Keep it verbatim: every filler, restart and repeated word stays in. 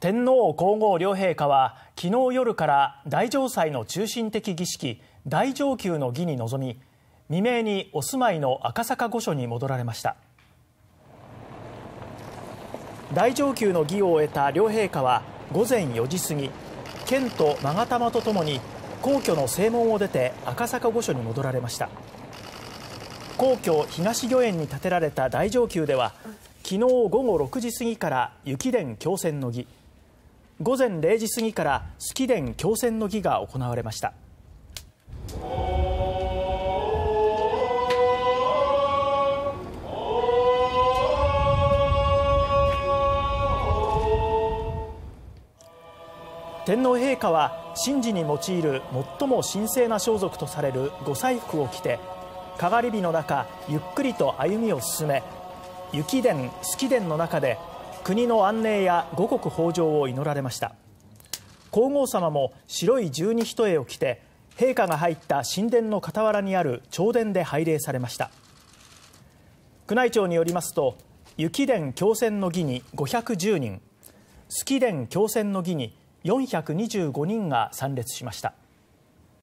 天皇皇后両陛下は昨日夜から大嘗祭の中心的儀式大承久の儀に臨み、未明にお住まいの赤坂御所に戻られました。大承久の儀を終えた両陛下は午前よじ過ぎ、剣と勾玉とともに皇居の正門を出て赤坂御所に戻られました。皇居東御苑に建てられた大承久では、昨日午後ろくじ過ぎから雪殿強戦の儀、午前れいじ過ぎから式殿強戦の儀が行われました。天皇陛下は神事に用いる最も神聖な装束とされる御彩服を着て、かがり火の中ゆっくりと歩みを進め、雪殿、式殿の中で国の安寧や五穀豊穣を祈られました。皇后さまも白い十二単を着て、陛下が入った神殿の傍らにある朝殿で拝礼されました。宮内庁によりますと、雪殿強戦の儀にごひゃくじゅうにん、式殿強戦の儀によんひゃくにじゅうごにんが参列しました。